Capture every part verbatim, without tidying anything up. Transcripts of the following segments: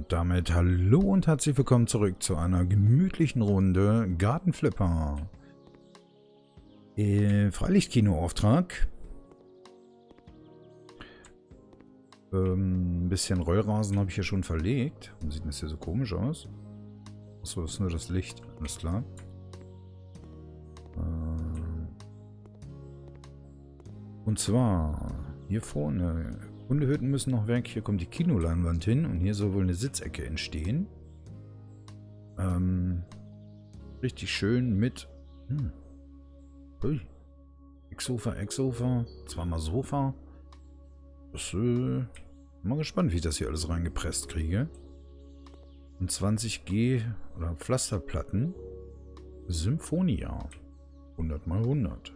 Und damit hallo und herzlich willkommen zurück zu einer gemütlichen Runde Garden Flipper. Äh, Freilichtkino-Auftrag. Ähm, ein bisschen Rollrasen habe ich hier schon verlegt. Warum sieht das hier so komisch aus? Achso, das ist nur das Licht. Alles klar. Ähm und zwar hier vorne. Hundehütten müssen noch weg. Hier kommt die Kinoleinwand hin. Und hier soll wohl eine Sitzecke entstehen. Ähm, richtig schön mit... Hm. Ui. Ecksofa, Ecksofa. Zweimal Sofa. Das, äh, bin mal gespannt, wie ich das hier alles reingepresst kriege. Und zwanzig G oder Pflasterplatten. Symphonia. hundert mal hundert.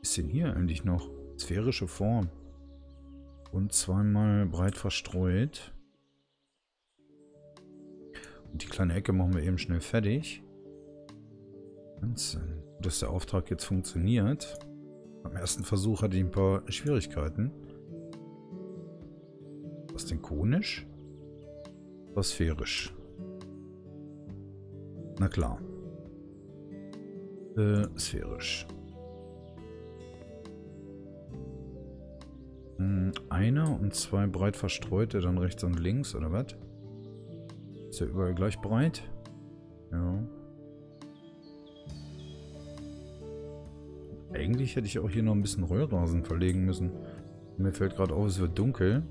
Ist denn hier eigentlich noch? Sphärische Form. Und zweimal breit verstreut. Und die kleine Ecke machen wir eben schnell fertig. Wahnsinn. Dass der Auftrag jetzt funktioniert. Am ersten Versuch hatte ich ein paar Schwierigkeiten. Was denn konisch? Was sphärisch? Na klar. Äh, sphärisch. Einer und zwei breit verstreute, dann rechts und links, oder was? Ist ja überall gleich breit. Ja. Eigentlich hätte ich auch hier noch ein bisschen Rollrasen verlegen müssen. Mir fällt gerade auf, es wird dunkel.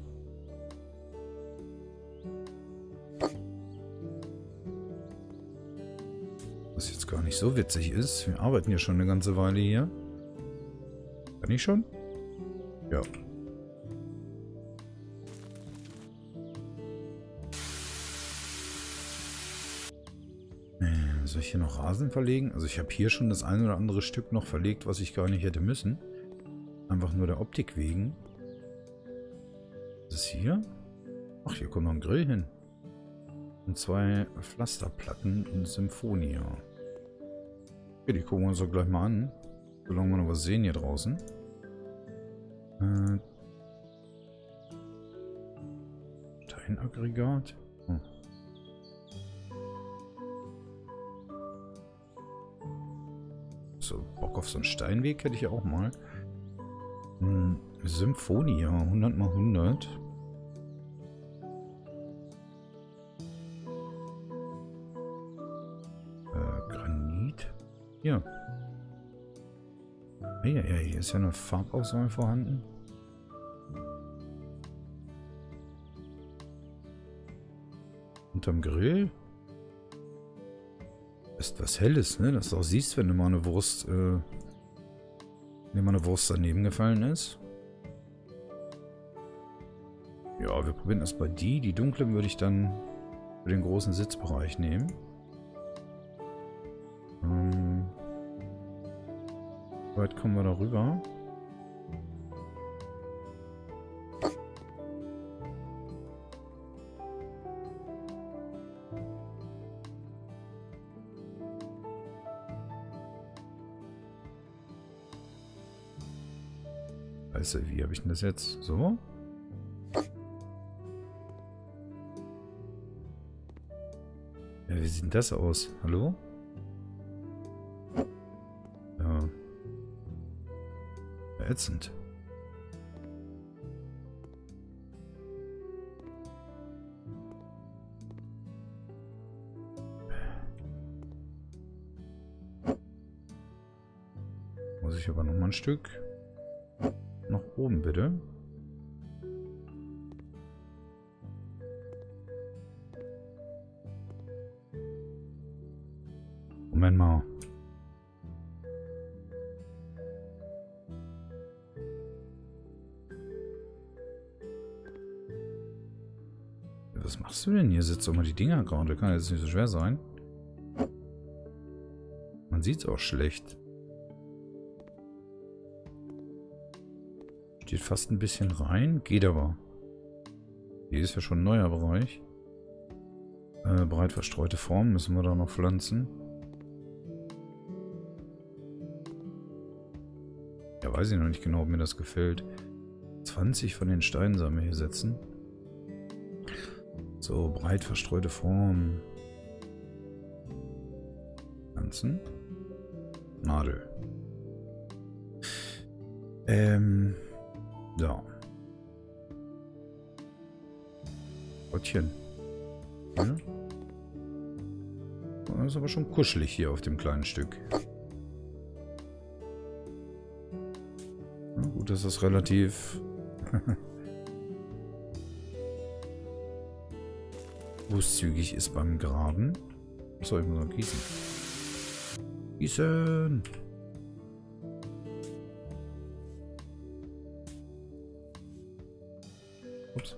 Was jetzt gar nicht so witzig ist. Wir arbeiten ja schon eine ganze Weile hier. Kann ich schon? Ja. Soll ich hier noch Rasen verlegen? Also ich habe hier schon das ein oder andere Stück noch verlegt, was ich gar nicht hätte müssen. Einfach nur der Optik wegen. Was ist hier? Ach, hier kommt noch ein Grill hin. Und zwei Pflasterplatten und Symphonia. Okay, die gucken wir uns doch gleich mal an. Solange wir noch was sehen hier draußen. Äh, Steinaggregat. Hm. So, Bock auf so einen Steinweg hätte ich auch mal. Hm, Symphonia, hundert mal hundert. Äh, Granit? Ja. Ja, ja, hier ist ja eine Farbauswahl vorhanden. Unterm Grill? Ist was Helles, ne? Dass du auch siehst, wenn dir mal eine Wurst, äh, wenn mal eine Wurst daneben gefallen ist. Ja, wir probieren erst mal die. Die dunklen würde ich dann für den großen Sitzbereich nehmen. Ähm, weit kommen wir da rüber. Wie habe ich denn das jetzt? So? Ja, wie sieht denn das aus? Hallo? Ja. Ja, ätzend. Muss ich aber noch mal ein Stück. Nach oben bitte. Moment mal. Was machst du denn hier? Sitzt doch mal die Dinger gerade. Kann jetzt nicht so schwer sein. Man sieht's auch schlecht. Steht fast ein bisschen rein. Geht aber. Hier ist ja schon ein neuer Bereich. Äh, breit verstreute Formen müssen wir da noch pflanzen. Ja, weiß ich noch nicht genau, ob mir das gefällt. zwanzig von den Steinen sollen wir hier setzen. So, breit verstreute Formen. Pflanzen. Nadel. Ähm. So. Gottchen. Ja. Das ist aber schon kuschelig hier auf dem kleinen Stück. Na gut, das ist relativ... großzügig ist beim Graben. Achso, ich muss noch gießen. Gießen! Ups.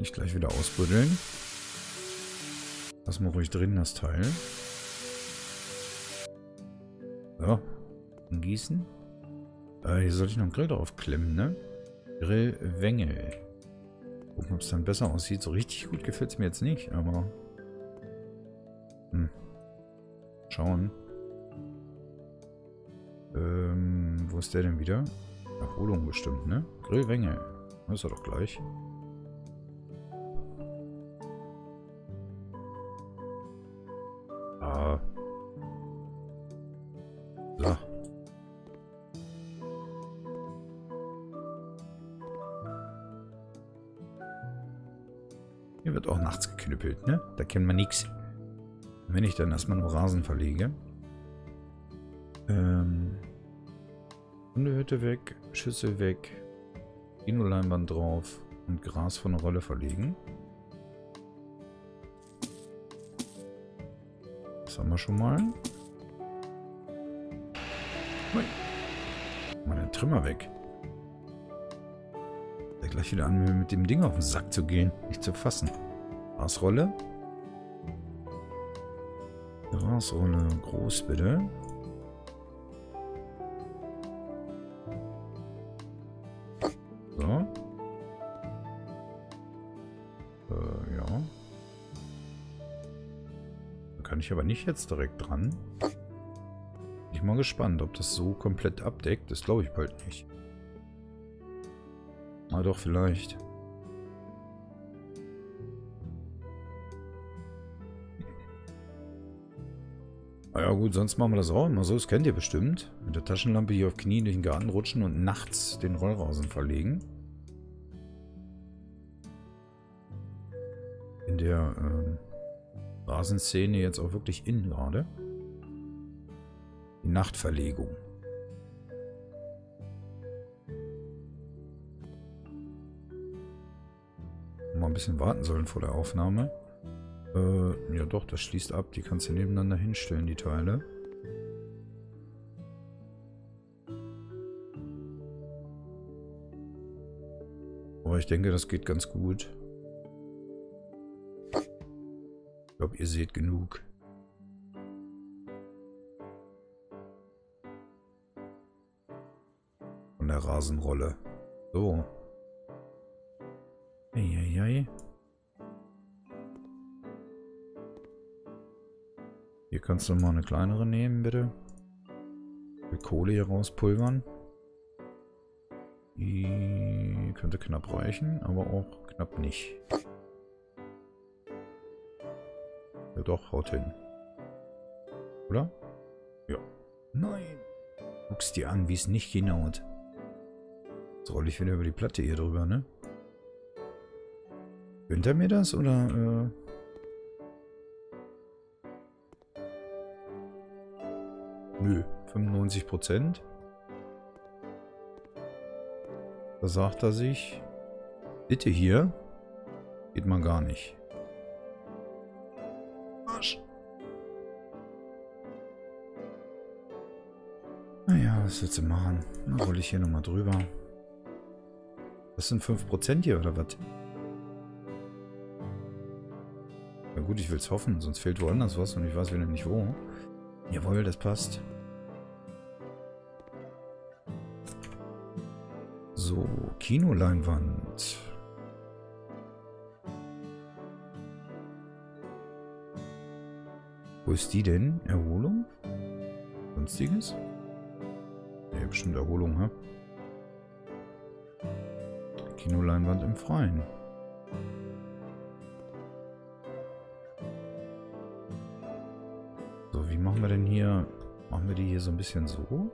Nicht gleich wieder ausbuddeln. Lass mal ruhig drin, das Teil. So. Und gießen. Äh, hier sollte ich noch einen Grill drauf klemmen, ne? Grillwängel. Gucken, ob es dann besser aussieht. So richtig gut gefällt es mir jetzt nicht, aber... Hm. Schauen. Ähm, wo ist der denn wieder? Erholung bestimmt, ne? Grillwängel. Das ist er doch gleich. Ah. Da. Hier wird auch nachts geknüppelt, ne? Da kennt man nichts. Wenn ich dann erstmal nur Rasen verlege. Ähm. Hundehütte weg, Schüssel weg, Kinoleinwand drauf und Gras von der Rolle verlegen. Das haben wir schon mal. Ui. Mal den Trimmer weg. Der gleich wieder an, mir mit dem Ding auf den Sack zu gehen. Nicht zu fassen. Grasrolle. Grasrolle groß, bitte. So. Äh, ja. Da kann ich aber nicht jetzt direkt dran. Bin ich mal gespannt, ob das so komplett abdeckt. Das glaube ich bald nicht. Ah, doch, vielleicht. Ja gut, sonst machen wir das auch immer so. Das kennt ihr bestimmt. Mit der Taschenlampe hier auf Knien durch den Garten rutschen und nachts den Rollrasen verlegen. In der äh, Rasenszene jetzt auch wirklich innen gerade. Die Nachtverlegung. Mal ein bisschen warten sollen vor der Aufnahme. Äh, ja doch, das schließt ab. Die kannst du nebeneinander hinstellen, die Teile. Aber ich denke, das geht ganz gut. Ich glaube, ihr seht genug. Von der Rasenrolle. So. Eieiei. Hier kannst du mal eine kleinere nehmen, bitte. Die Kohle hier rauspulvern. Die könnte knapp reichen, aber auch knapp nicht. Ja doch, haut hin. Oder? Ja. Nein! Guck's dir an, wie es nicht hinhaut. Jetzt roll ich wieder über die Platte hier drüber, ne? Gönnt er mir das, oder... Äh Nö, fünfundneunzig Prozent. Da sagt er sich, bitte hier, geht man gar nicht. Arsch. Naja, was willst du machen? Dann roll ich hier nochmal drüber. Das sind fünf Prozent hier, oder was? Na gut, ich will's hoffen, sonst fehlt woanders was und ich weiß wieder nicht wo. Jawohl, das passt. So, Kinoleinwand. Wo ist die denn? Erholung? Sonstiges? Ja, bestimmt Erholung, ha? Kinoleinwand im Freien. wir denn hier? Machen wir die hier so ein bisschen so?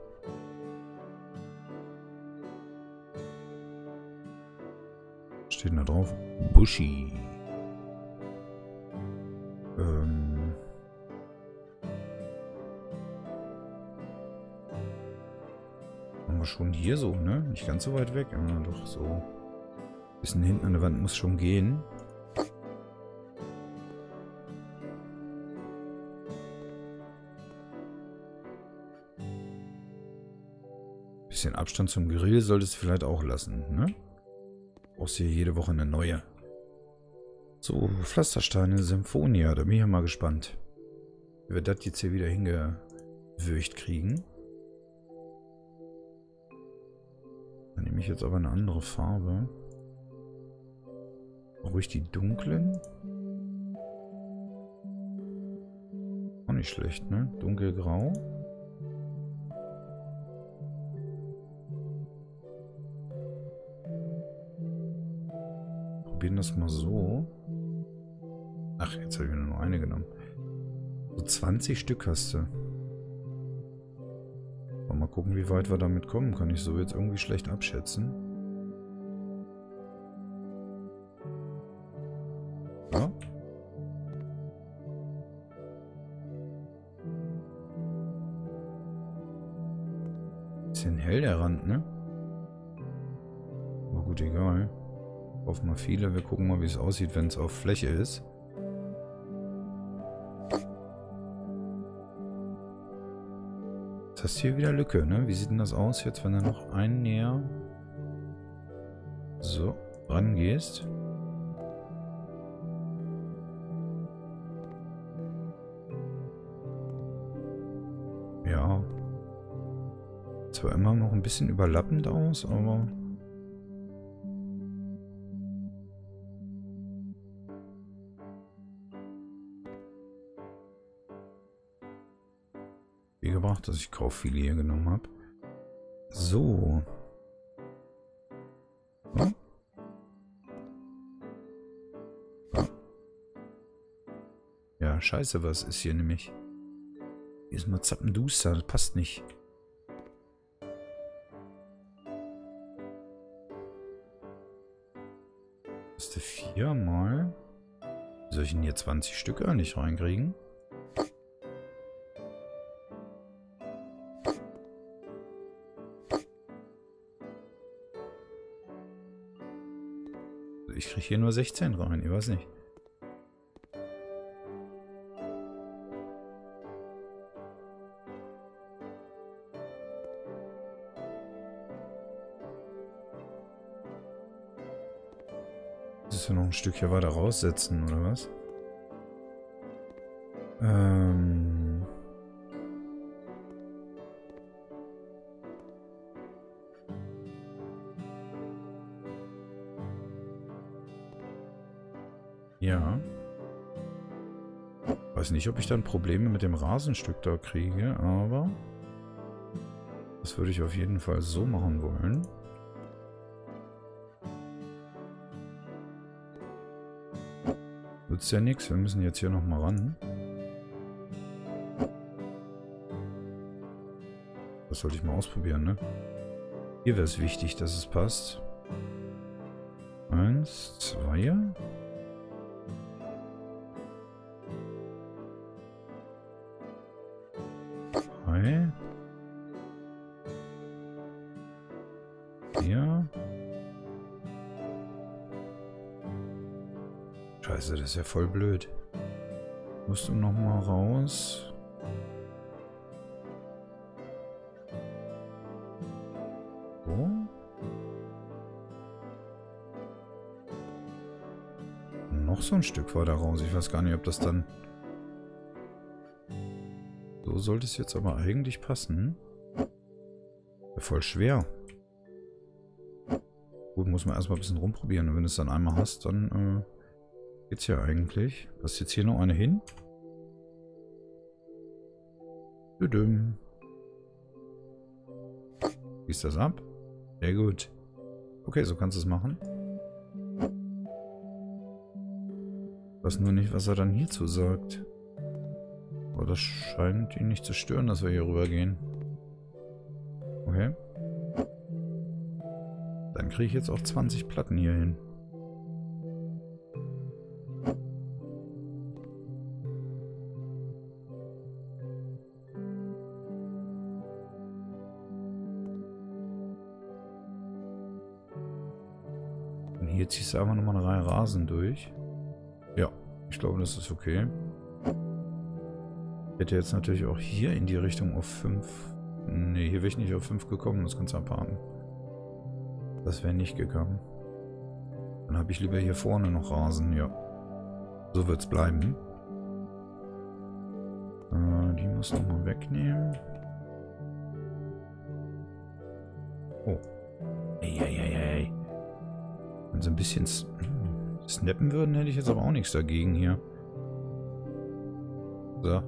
Was steht denn da drauf? Buschi. Ähm. Machen wir schon hier so, ne? Nicht ganz so weit weg, aber doch so. Ein bisschen hinten an der Wand muss schon gehen. Bisschen Abstand zum Grill solltest du vielleicht auch lassen, ne? Brauchst hier jede Woche eine neue. So, Pflastersteine, Symphonia, da bin ich ja mal gespannt. Wie wir das jetzt hier wieder hingewürgt kriegen. Dann nehme ich jetzt aber eine andere Farbe. Ruhig die dunklen. Auch nicht schlecht, ne? Dunkelgrau. Probieren das mal so. Ach, jetzt habe ich nur noch eine genommen. So zwanzig Stück hast du. Mal gucken, wie weit wir damit kommen. Kann ich so jetzt irgendwie schlecht abschätzen. Ja. Bisschen hell der Rand, ne? Aber gut, egal. Auf mal viele. Wir gucken mal, wie es aussieht, wenn es auf Fläche ist. Jetzt hast du hier wieder Lücke, ne? Wie sieht denn das aus jetzt, wenn du noch einen näher so rangehst? Ja. Zwar immer noch ein bisschen überlappend aus, aber... gebracht, dass ich kaum viele hier genommen habe. So. Ja. Ja. Ja, scheiße, was ist hier nämlich? Hier ist mal zappenduster, das passt nicht. Das ist der viermal. Wie soll ich denn hier zwanzig Stück eigentlich reinkriegen? Ich kriege hier nur sechzehn rein, ich weiß nicht. Müssen wir noch ein Stück hier weiter raussetzen, oder was? Ähm... Ja. Weiß nicht, ob ich dann Probleme mit dem Rasenstück da kriege, aber das würde ich auf jeden Fall so machen wollen. Nutzt ja nichts, wir müssen jetzt hier nochmal ran. Das sollte ich mal ausprobieren, ne? Hier wäre es wichtig, dass es passt. Eins, zwei... Ja. Scheiße, das ist ja voll blöd. Musst du nochmal raus? So. Noch so ein Stück weiter raus. Ich weiß gar nicht, ob das dann... So sollte es jetzt aber eigentlich passen. Voll schwer. Gut, muss man erstmal ein bisschen rumprobieren. Und wenn du es dann einmal hast, dann äh, geht's ja eigentlich. Passt jetzt hier noch eine hin? Düdüm. Gießt das ab? Sehr gut. Okay, so kannst du es machen. Ich weiß nur nicht, was er dann hierzu sagt. Aber das scheint ihn nicht zu stören, dass wir hier rüber gehen. Okay. Dann kriege ich jetzt auch zwanzig Platten hier hin. Und hier ziehst du einfach nochmal eine Reihe Rasen durch. Ja, ich glaube, das ist okay. Ich hätte jetzt natürlich auch hier in die Richtung auf fünf... Ne, hier wäre ich nicht auf fünf gekommen, das kannst du abhaken. Das wäre nicht gekommen. Dann habe ich lieber hier vorne noch Rasen, ja. So wird's bleiben. Äh, die muss noch mal wegnehmen. Oh. Ey, ey, ey, ey. Wenn sie ein bisschen snappen würden, hätte ich jetzt aber auch nichts dagegen hier. So.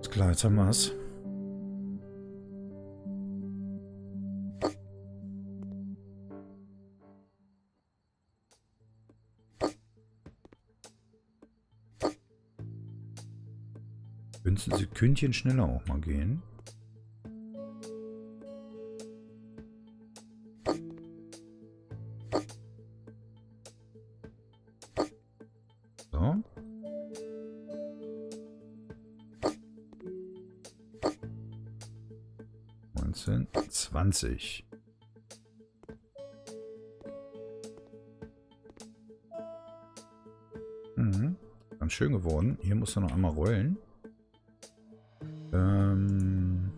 Ist klar, jetzt haben wir es. Sie Kündchen schneller auch mal gehen. So. neunzehn, zwanzig. Mhm. Ganz schön geworden. Hier muss er noch einmal rollen. Ähm.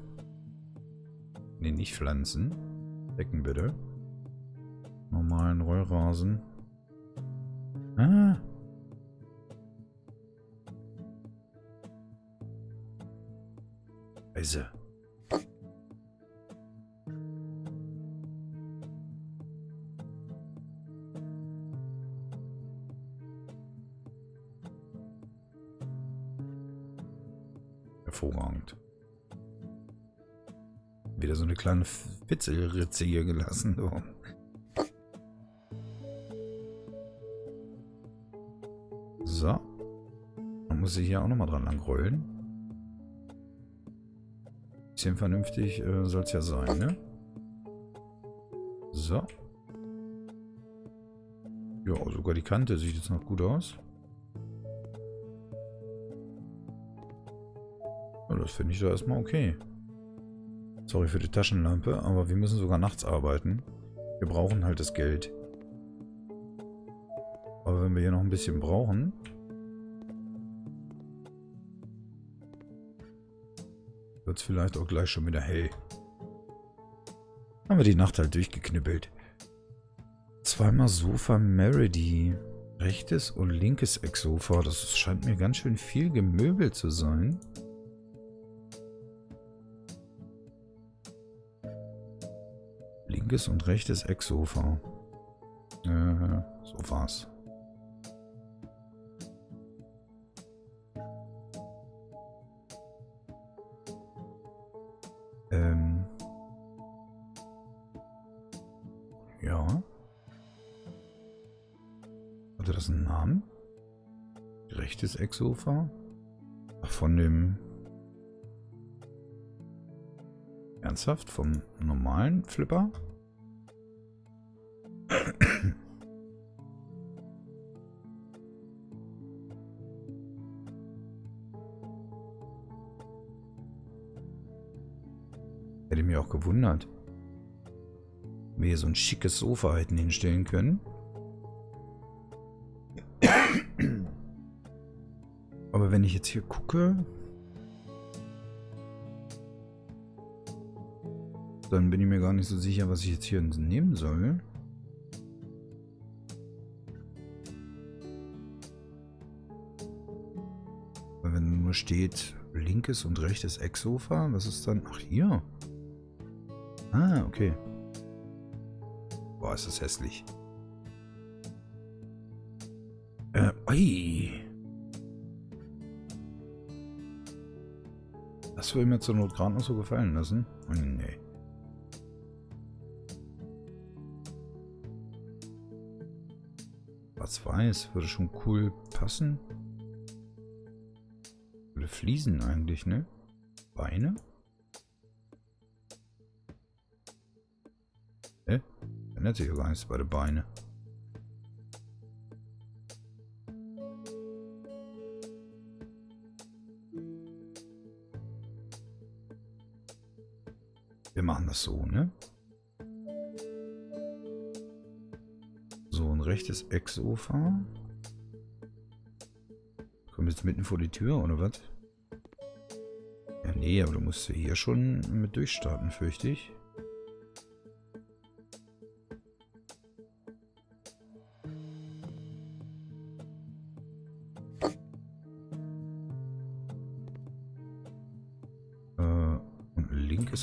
Ne, nicht pflanzen. Decken bitte. Normalen Rollrasen. Ah. Weise. Hervorragend. Wieder so eine kleine Fitzelritze hier gelassen. So. So. Man muss sich hier auch nochmal dran langrollen. Bisschen vernünftig äh, soll es ja sein, ne? So. Ja, sogar die Kante sieht jetzt noch gut aus. Das finde ich da erstmal okay. Sorry für die Taschenlampe, aber wir müssen sogar nachts arbeiten. Wir brauchen halt das Geld. Aber wenn wir hier noch ein bisschen brauchen... wird es vielleicht auch gleich schon wieder hell. Haben wir die Nacht halt durchgeknippelt. Zweimal Sofa Meredy. Rechtes und linkes Ecksofa. Das scheint mir ganz schön viel gemöbelt zu sein. Linkes und rechtes Ecksofa. Äh, Sofas. Ähm. Ja. Hatte das einen Namen? Rechtes Ecksofa? Ach, von dem... Ernsthaft? Vom normalen Flipper? Hätte mich auch gewundert, wenn wir hier so ein schickes Sofa hätten hinstellen können. Aber wenn ich jetzt hier gucke, dann bin ich mir gar nicht so sicher, was ich jetzt hier nehmen soll. Wenn nur steht linkes und rechtes Ecksofa, was ist dann? Ach, hier. Ah, okay. Boah, ist das hässlich. Äh, oi. Das würde mir zur Not gerade noch so gefallen lassen. Oh, nee. Schwarz-Weiß würde schon cool passen. Alle Fliesen eigentlich, ne? Beine? Hä? Ändert sich ja gar nichts bei den Beinen. Wir machen das so, ne? So, ein rechtes Ecksofa. Kommen wir jetzt mitten vor die Tür, oder was? Ja, nee, aber du musst hier schon mit durchstarten, fürchte ich.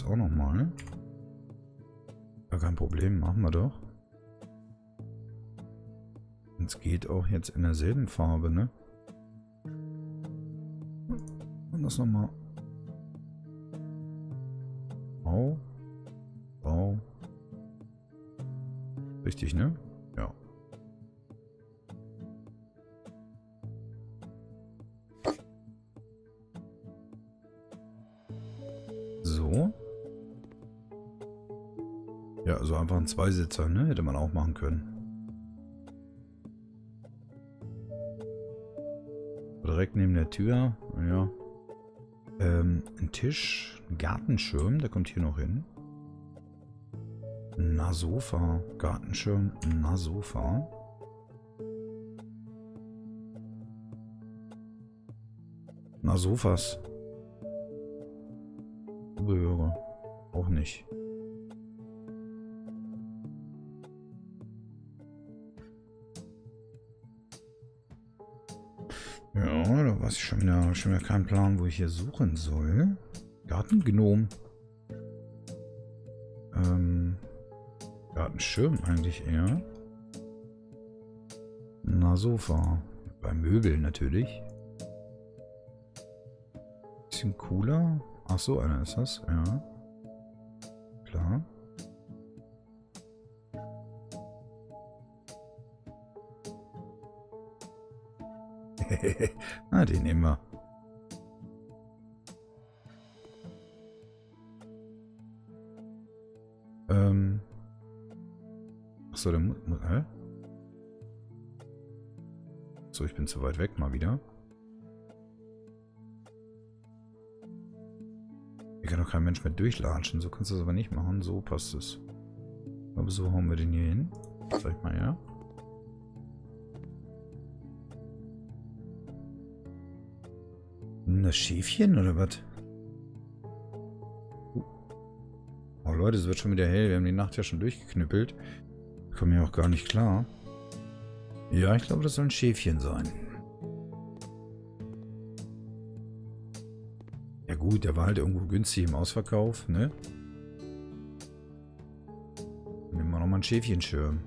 Auch nochmal. Ja, kein Problem, machen wir doch. Und es geht auch jetzt in derselben Farbe, ne? Und das nochmal. Bau. Bau. Richtig, ne? Ja. So. Ja, also einfach ein Zweisitzer, ne? Hätte man auch machen können. Direkt neben der Tür, ja. Ähm, ein Tisch, ein Gartenschirm, der kommt hier noch hin. Na, Sofa, Gartenschirm, na, Sofa. Na, Sofas. Zubehörer, auch nicht. Ja, da weiß ich schon wieder, schon wieder keinen Plan, wo ich hier suchen soll. Gartengnom. Ähm, Gartenschirm eigentlich eher. Na, Sofa. Bei Möbeln natürlich. Bisschen cooler. Ach so, einer ist das. Ja. Klar. Na, den nehmen wir. Ähm. Achso, der muss. Hä? So, ich bin zu weit weg mal wieder. Hier kann doch kein Mensch mehr durchlatschen. So kannst du das aber nicht machen. So passt es. Aber so hauen wir den hier hin. Sag ich mal, ja. Das Schäfchen oder was? Uh. Oh Leute, es wird schon wieder hell. Wir haben die Nacht ja schon durchgeknüppelt. Ich komme ja auch gar nicht klar. Ja, ich glaube, das soll ein Schäfchen sein. Ja gut, der war halt irgendwo günstig im Ausverkauf, ne? Nehmen wir nochmal einen Schäfchenschirm.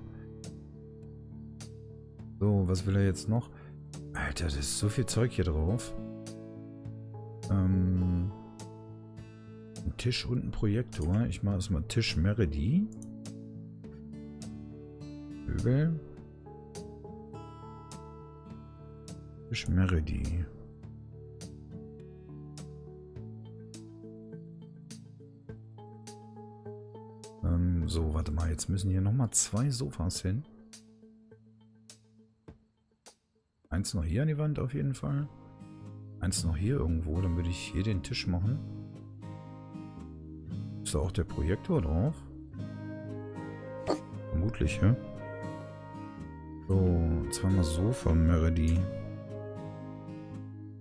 So, was will er jetzt noch? Alter, das ist so viel Zeug hier drauf. Ähm, ein Tisch und ein Projektor. Ich mache erstmal Tisch Meredi. Möbel. Tisch Meredi. Ähm, so, warte mal. Jetzt müssen hier nochmal zwei Sofas hin. Eins noch hier an die Wand auf jeden Fall. Eins noch hier irgendwo, dann würde ich hier den Tisch machen. Ist da auch der Projektor drauf? Vermutlich, ja. So, zweimal Sofa Meredi.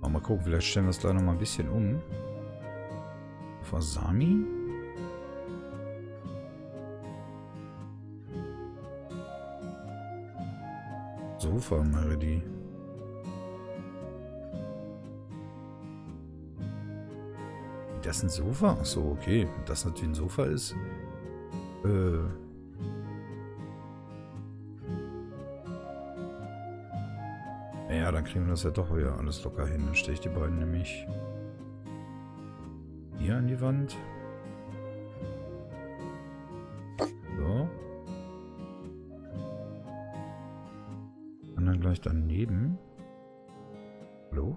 Aber mal gucken, vielleicht stellen wir es gleich noch mal ein bisschen um. Fasami? Sofa Meredi. Das ist ein Sofa? Achso, okay. Dass das natürlich ein Sofa ist. Äh. Naja, dann kriegen wir das ja doch wieder alles locker hin. Dann stehe ich die beiden nämlich hier an die Wand. So. Und dann gleich daneben. Hallo?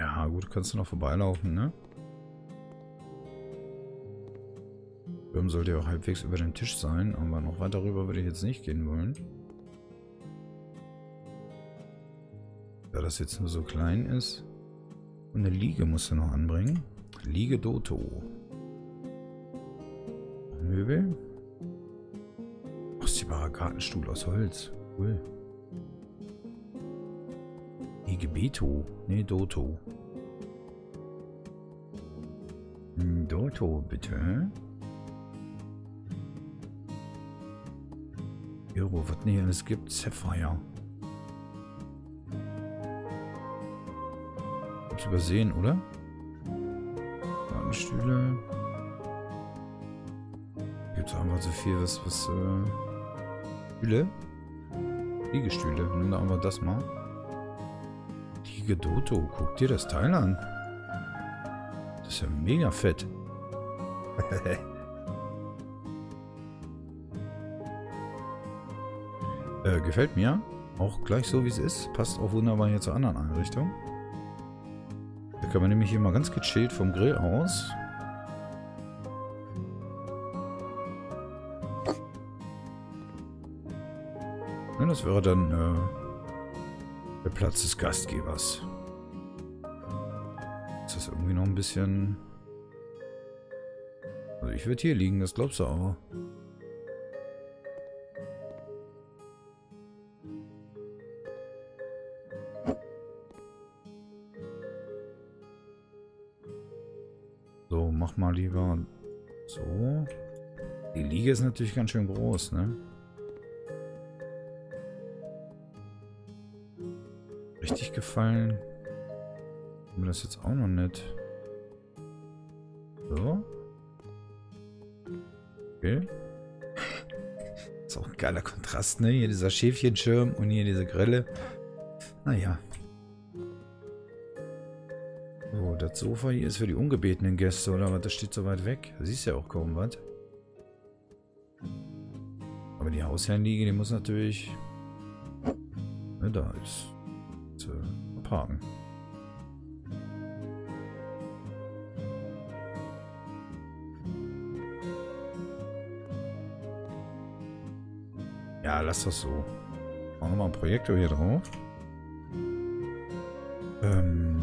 Ja, gut, kannst du noch vorbeilaufen, ne? Der Turm sollte ja auch halbwegs über dem Tisch sein, aber noch weiter rüber würde ich jetzt nicht gehen wollen. Da das jetzt nur so klein ist. Und eine Liege musst du noch anbringen. Liege Doto. Möbel. Ausziehbarer Gartenstuhl aus Holz. Cool. Liege Beto. Ne, Doto. Doto, bitte. Euro, was nicht alles gibt. Sapphire. Übersehen, oder? Gartenstühle. Gibt es einfach so viel, was, was, äh, Stühle? Liegestühle. Nimm da einfach das mal. Liege Doto. Guck dir das Teil an. Das ist ja mega fett. äh, gefällt mir. Auch gleich so, wie es ist. Passt auch wunderbar hier zur anderen Einrichtung. Können wir nämlich hier mal ganz gechillt vom Grill aus. Ja, das wäre dann äh, der Platz des Gastgebers. Ist das irgendwie noch ein bisschen... Also ich würde hier liegen, das glaubst du auch. Mach mal lieber so. Die Liege ist natürlich ganz schön groß, ne? Richtig gefallen. Hat mir das jetzt auch noch nicht. So. Okay. Ist auch ein geiler Kontrast, ne? Hier dieser Schäfchenschirm und hier diese Grille. Naja. Das Sofa hier ist für die ungebetenen Gäste, oder? Das steht so weit weg. Da siehst du ja auch kaum was. Aber die Hausherrenliege, die muss natürlich... Ne, da ist. Zu parken. Ja, lass das so. Auch nochmal einen Projektor hier drauf. Ähm...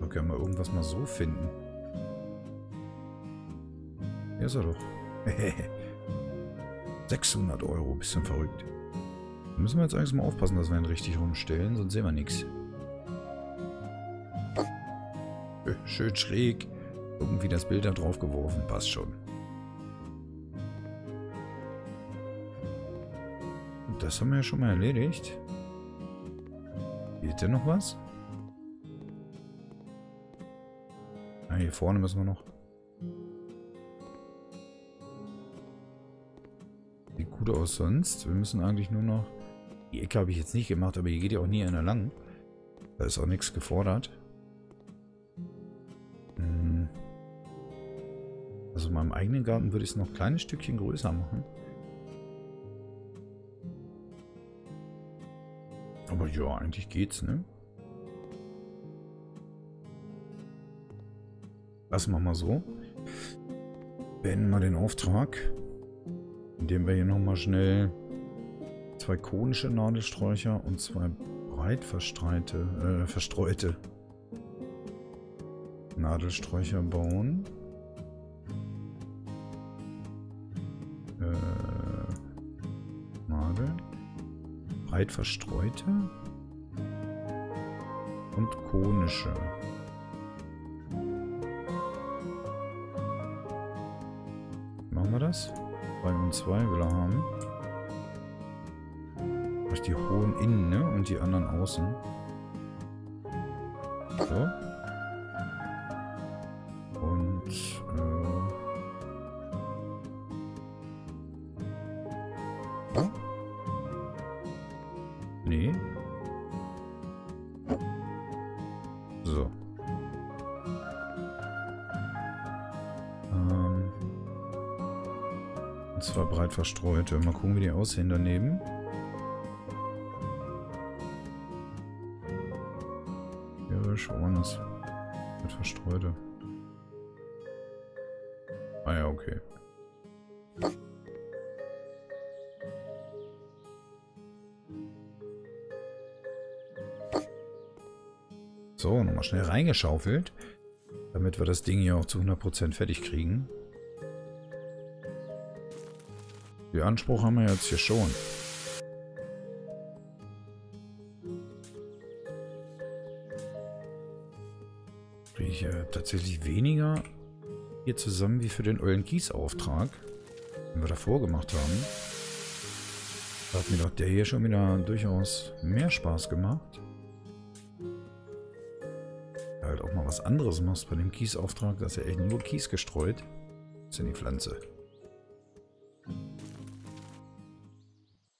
Wir können mal irgendwas mal so finden. Ja, ist er doch. sechshundert Euro, bisschen verrückt. Da müssen wir jetzt eigentlich mal aufpassen, dass wir ihn richtig rumstellen, sonst sehen wir nichts. Schön schräg. Irgendwie das Bild da drauf geworfen, passt schon. Und das haben wir ja schon mal erledigt. Geht denn noch was? Ah, hier vorne müssen wir noch. Sieht gut aus sonst. Wir müssen eigentlich nur noch... Die Ecke habe ich jetzt nicht gemacht, aber hier geht ja auch nie einer lang. Da ist auch nichts gefordert. Hm. Also in meinem eigenen Garten würde ich es noch ein kleines Stückchen größer machen. Aber ja, eigentlich geht's, ne? Lassen wir mal so. Beenden wir den Auftrag, indem wir hier nochmal schnell zwei konische Nadelsträucher und zwei breit verstreute, äh, verstreute Nadelsträucher bauen. Äh, Nadel. Breit verstreute und konische. Machen wir das? zwei und zwei will er haben. Durch die hohen innen, ne? Und die anderen außen. So. Und äh Nee. So. Ähm. Und zwar breit verstreute. Mal gucken, wie die aussehen daneben. Fische, woanders. Mit Verstreute. Ah ja, okay. So, nochmal schnell reingeschaufelt, damit wir das Ding hier auch zu hundert Prozent fertig kriegen. Den Anspruch haben wir jetzt hier schon. Kriege ich äh, tatsächlich weniger hier zusammen wie für den Eulen-Kies-Auftrag, den wir davor gemacht haben. Da hat mir doch der hier schon wieder durchaus mehr Spaß gemacht. Halt auch mal was anderes machst bei dem Kiesauftrag, dass er echt nur Kies gestreut ist in die Pflanze.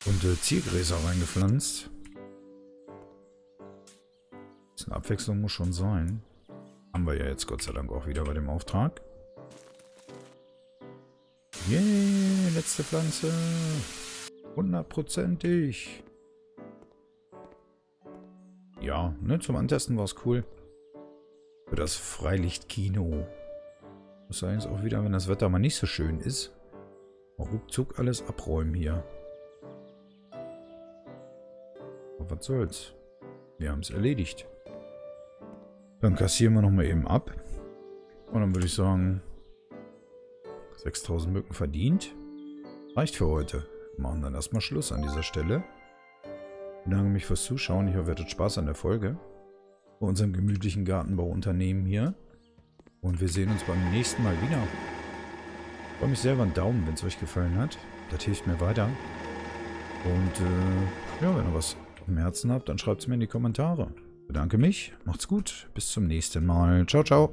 Und äh, Ziergräser reingepflanzt. Ein bisschen Abwechslung muss schon sein. Haben wir ja jetzt Gott sei Dank auch wieder bei dem Auftrag. Yay, letzte Pflanze. Hundertprozentig. Ja, ne, zum Antesten war es cool. Für das Freilichtkino. Muss allerdings auch wieder, wenn das Wetter mal nicht so schön ist, mal ruckzuck alles abräumen hier. Aber was soll's? Wir haben es erledigt. Dann kassieren wir nochmal eben ab. Und dann würde ich sagen, sechstausend Mücken verdient. Reicht für heute. Machen dann erstmal Schluss an dieser Stelle. Ich bedanke mich fürs Zuschauen. Ich hoffe, ihr hattet Spaß an der Folge. Bei unserem gemütlichen Gartenbauunternehmen hier. Und wir sehen uns beim nächsten Mal wieder. Ich freue mich selber einen Daumen, wenn es euch gefallen hat. Das hilft mir weiter. Und äh, ja, wenn ihr was im Herzen habt, dann schreibt es mir in die Kommentare. Ich bedanke mich. Macht's gut. Bis zum nächsten Mal. Ciao, ciao.